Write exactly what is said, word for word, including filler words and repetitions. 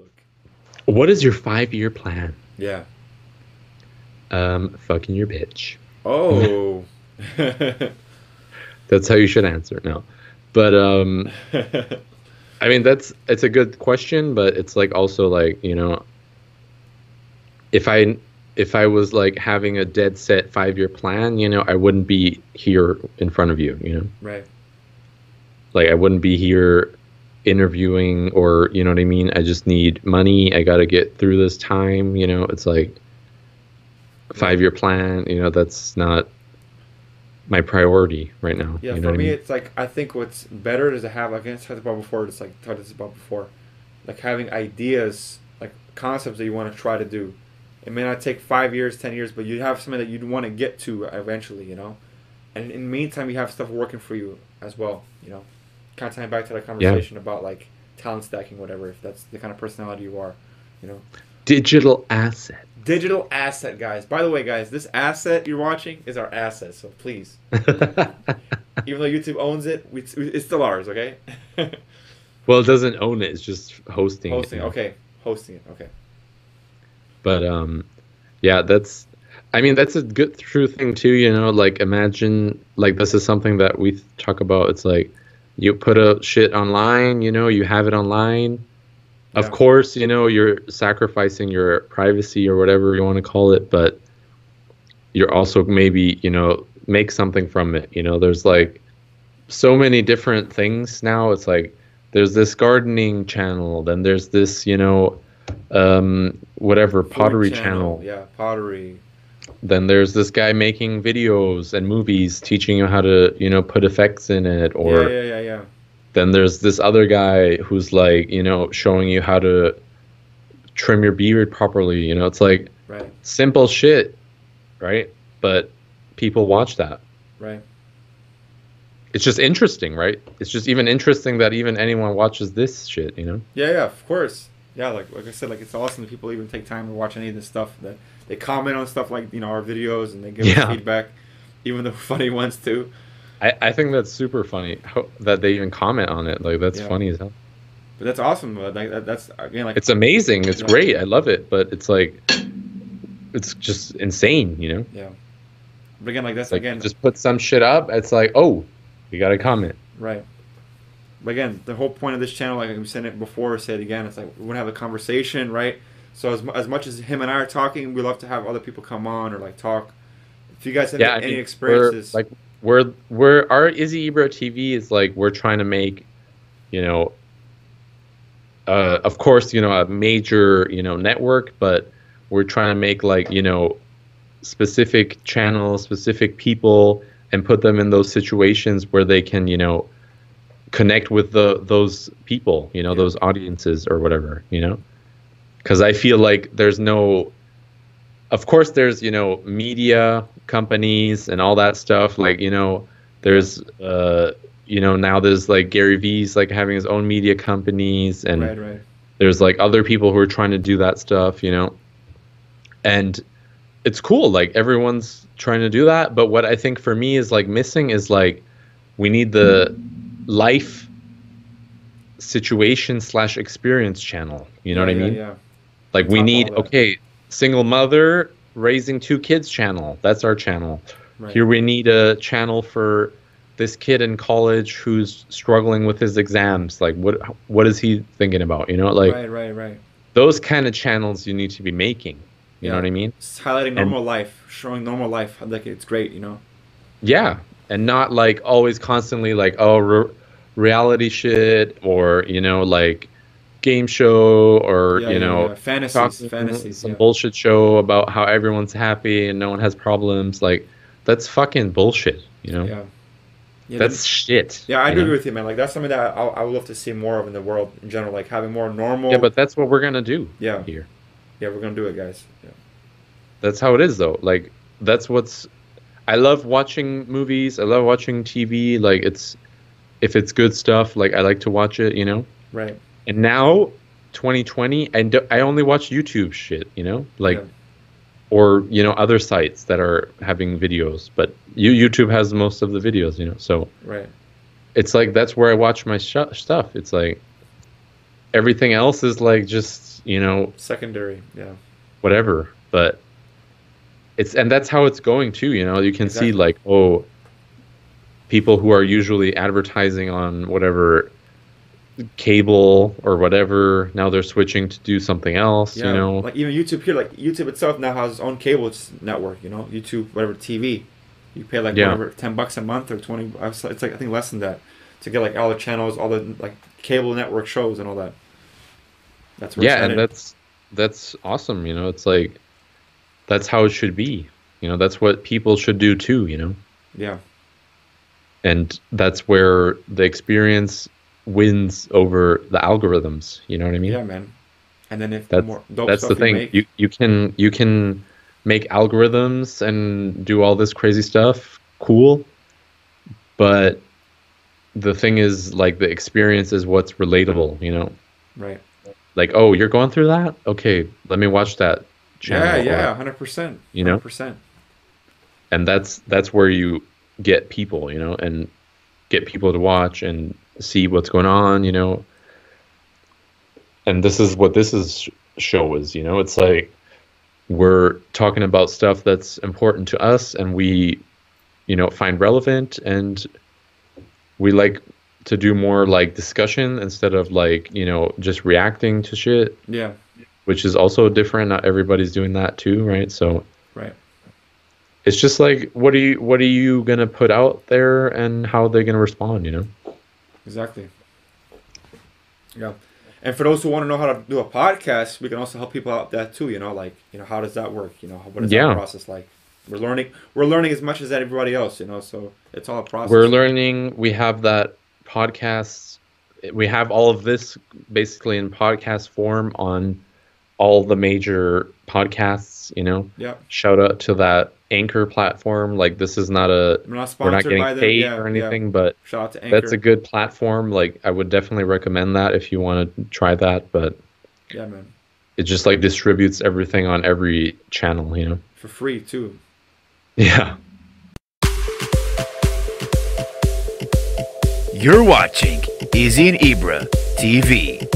outlook. What is your five-year plan? Yeah. Um, fucking your bitch. Oh. That's how you should answer. No. But, um, I mean, that's, it's a good question, but it's like also like, you know, if I, if I was like having a dead set five-year plan, you know, I wouldn't be here in front of you, you know? Right. Like, I wouldn't be here interviewing, or, you know what I mean? I just need money. I got to get through this time, you know? It's like five-year plan, you know, that's not my priority right now. Yeah, you know for me, I mean? It's like, I think what's better is to have, like I talked about before, it's like, talked about before, like having ideas, like concepts that you want to try to do. It may not take five years, ten years, but you have something that you'd want to get to eventually, you know? And in the meantime, you have stuff working for you as well, you know? Kind of tying back to that conversation yeah. about, like, talent stacking, whatever, if that's the kind of personality you are, you know? Digital asset. Digital asset, guys. By the way, guys, this asset you're watching is our asset, so please. Even though YouTube owns it, it's still ours, okay? Well, it doesn't own it. It's just hosting, hosting it. Hosting, okay. Hosting it, okay. But, um, yeah, that's, I mean, that's a good true thing, too, you know? Like, imagine, like, this is something that we talk about. It's like, you put a shit online, you know, you have it online. Yeah. Of course, you know, you're sacrificing your privacy or whatever you want to call it, but you're also maybe, you know, make something from it. You know, there's, like, so many different things now. It's like, there's this gardening channel, then there's this, you know, um whatever pottery channel. channel yeah pottery then there's this guy making videos and movies teaching you how to, you know, put effects in it, or yeah, yeah, yeah, yeah. Then there's this other guy who's like, you know, showing you how to trim your beard properly, you know? It's like right. simple shit, right? But people watch that, right? It's just interesting, right? It's just even interesting that even anyone watches this shit, you know? Yeah, yeah, of course. Yeah, like like I said, like it's awesome that people even take time to watch any of this stuff. That they comment on stuff like, you know, our videos, and they give yeah. us feedback, even the funny ones too. I, I think that's super funny how, that they even comment on it. Like that's yeah. funny as hell. But that's awesome. Uh, that, that's again like it's amazing. It's you know, great. I love it. But it's like it's just insane, you know. Yeah. But again, like that's like, again just put some shit up. It's like, oh, you got to comment. Right. But again, the whole point of this channel, like we said it before, said it again, it's like we want to have a conversation, right? So as, as much as him and I are talking, we love to have other people come on or like talk. If you guys have yeah, any I mean, experiences, we're, like we're we're our Izzy Ibra T V is like we're trying to make, you know, uh, of course, you know, a major, you know, network, but we're trying to make like, you know, specific channels, specific people, and put them in those situations where they can, you know, connect with the those people, you know, yeah. those audiences or whatever, you know, because I feel like there's no, of course there's, you know, media companies and all that stuff, like, you know, there's uh you know, now there's like Gary Vee's like having his own media companies, and right, right. there's like other people who are trying to do that stuff, you know, and it's cool, like everyone's trying to do that, but what I think for me is like missing is like we need the life situation slash experience channel, you know yeah, what I mean? Yeah, yeah. Like we need, okay, single mother raising two kids channel, that's our channel. Right. Here we need a channel for this kid in college who's struggling with his exams, like what what is he thinking about, you know? Like right, right, right. Those kind of channels you need to be making, you yeah. know what I mean? It's highlighting normal and, life, showing normal life, like it's great, you know? Yeah. And not like always constantly like, oh, re reality shit, or, you know, like game show, or, yeah, you know, yeah, yeah. fantasies, fantasies, some yeah. bullshit show about how everyone's happy and no one has problems. Like that's fucking bullshit, you know? Yeah. yeah that's that, shit. Yeah, I agree know? with you, man. Like that's something that I, I would love to see more of in the world in general, like having more normal. Yeah, but that's what we're going to do yeah. here. Yeah, we're going to do it, guys. Yeah. That's how it is, though. Like that's what's. I love watching movies. I love watching T V. Like it's, if it's good stuff, like I like to watch it, you know? Right. And now twenty twenty, I, do, I only watch YouTube shit, you know? Like, yeah. or, you know, other sites that are having videos, but you, YouTube has most of the videos, you know? So right. it's like, that's where I watch my sh stuff. It's like, everything else is like just, you know, secondary, yeah, whatever. But it's, and that's how it's going too, you know. You can exactly. see like, oh, people who are usually advertising on whatever cable or whatever, now they're switching to do something else, yeah, you know. Like even YouTube here, like YouTube itself now has its own cable network, you know, YouTube, whatever, T V. You pay like yeah. whatever, ten bucks a month or twenty, it's like, I think less than that, to get like all the channels, all the like cable network shows and all that. That's where yeah, and that's, that's awesome, you know. It's like, that's how it should be, you know. That's what people should do too, you know. Yeah. And that's where the experience wins over the algorithms, you know what I mean? Yeah, man. And then if that's the, more dope that's stuff the thing you, make, you you can you can make algorithms and do all this crazy stuff, cool, but the thing is, like, the experience is what's relatable, you know? Right. Like, oh, you're going through that? Okay, let me watch that channel. Yeah, yeah, one hundred percent. You know? one hundred percent. And that's that's where you get people, you know, and get people to watch and see what's going on, you know? And this is what this is show is, you know? It's like, we're talking about stuff that's important to us and we, you know, find relevant, and we like to do more like discussion instead of like, you know, just reacting to shit. Yeah. Which is also different. Not everybody's doing that too, right? So right. It's just like, what are you what are you gonna put out there and how they're gonna respond, you know? Exactly. Yeah. And for those who want to know how to do a podcast, we can also help people out with that too, you know, like, you know, how does that work? You know, what is yeah. that process like? We're learning, we're learning as much as everybody else, you know, so it's all a process. We're learning, we have that podcast, we have all of this basically in podcast form on all the major podcasts, you know. Yeah. Shout out to that Anchor platform. Like, this is not a, we're not, we're not getting by paid yeah, or anything, yeah. but shout out to Anchor. That's a good platform. Like, I would definitely recommend that if you want to try that, but yeah, man. It just like distributes everything on every channel, you know, for free too. Yeah. You're watching Izzy and Ibra T V.